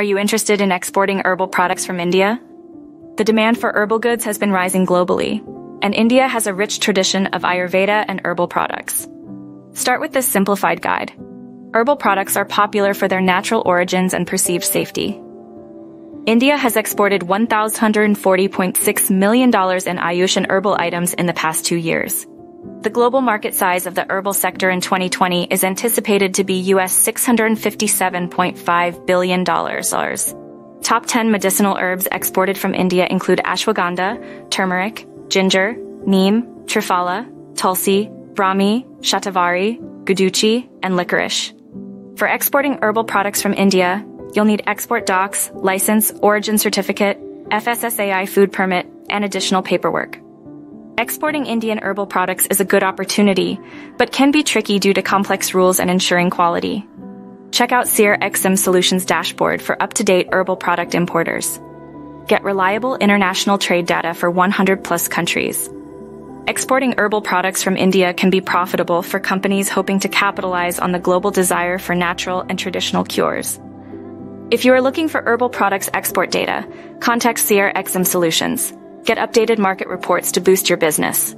Are you interested in exporting herbal products from India? The demand for herbal goods has been rising globally, and India has a rich tradition of Ayurveda and herbal products. Start with this simplified guide. Herbal products are popular for their natural origins and perceived safety. India has exported $1,140.6 million in Ayush and herbal items in the past 2 years. The global market size of the herbal sector in 2020 is anticipated to be US $657.5 billion. Top 10 medicinal herbs exported from India include ashwagandha, turmeric, ginger, neem, triphala, tulsi, brahmi, shatavari, guduchi, and licorice. For exporting herbal products from India, you'll need export docs, license, origin certificate, FSSAI food permit, and additional paperwork. Exporting Indian herbal products is a good opportunity, but can be tricky due to complex rules and ensuring quality. Check out Seair Exim Solutions dashboard for up-to-date herbal product importers. Get reliable international trade data for 100-plus countries. Exporting herbal products from India can be profitable for companies hoping to capitalize on the global desire for natural and traditional cures. If you are looking for herbal products export data, contact Seair Exim Solutions. Get updated market reports to boost your business.